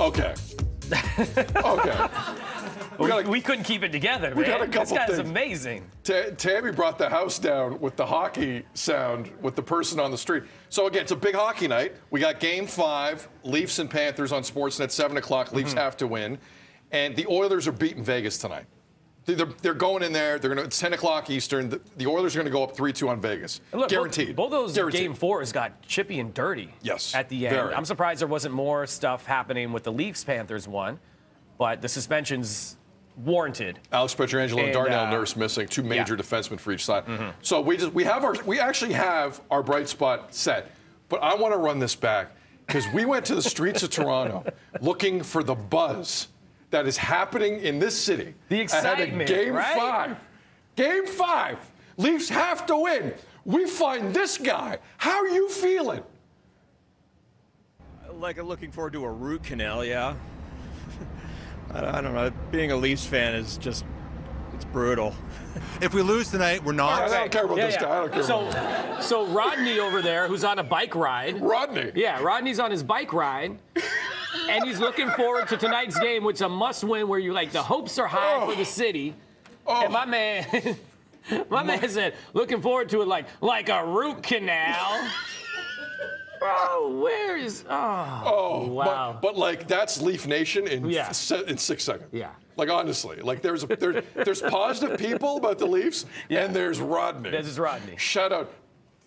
Okay. Okay. We couldn't keep it together, man. We got a couple things. This guy's amazing. Tammy brought the house down with the hockey sound, with the person on the street. So, again, it's a big hockey night. We got Game 5, Leafs and Panthers on Sportsnet, 7 o'clock. Leafs have to win. And the Oilers are beating Vegas tonight. They're going in there. They're going to 10 o'clock Eastern. The Oilers are going to go up 3-2 on Vegas, look, guaranteed. Both those guaranteed. Game 4s got chippy and dirty. Yes, at the end. Very. I'm surprised there wasn't more stuff happening with the Leafs-Panthers one, but the suspensions warranted. Alex Petrangelo and Darnell Nurse missing, two major defensemen for each side. So we actually have our bright spot set, but I want to run this back because we went to the streets of Toronto looking for the buzz that is happening in this city. The excitement, Game 5. Leafs have to win. We find this guy. How are you feeling? Like I'm looking forward to a root canal, yeah. I don't know. Being a Leafs fan is just, it's brutal. If we lose tonight, we're not. I don't care about this guy. I don't care about this. So Rodney over there, who's on a bike ride. Rodney? Yeah, Rodney's on his bike ride. And he's looking forward to tonight's game, which is a must-win, where you're like, the hopes are high for the city. And my man, my man said, looking forward to it like a root canal. Bro, where is? Oh wow! But like that's Leaf Nation in 6 seconds. Yeah. Like honestly, like there's positive people about the Leafs, and there's Rodney. This is Rodney. Shout out.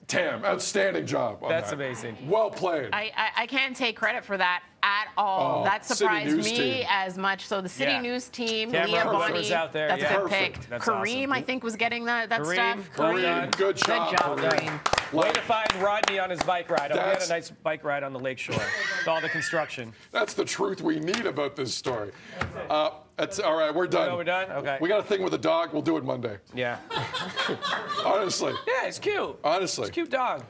Tam, outstanding job. That's amazing. Well played. I can't take credit for that at all. That surprised me as much. So the City News team, Leah Bonnie, out there. That's been picked. Kareem, I think, was getting that stuff. Kareem, good job. Good job, Kareem. Way to find Rodney on his bike ride. We had a nice bike ride on the lakeshore with all the construction. That's the truth we need about this story. All right, we're done. Oh, we're done? Okay. We got a thing with a dog. We'll do it Monday. Yeah. Honestly. Yeah, it's cute. Honestly. It's a cute dog.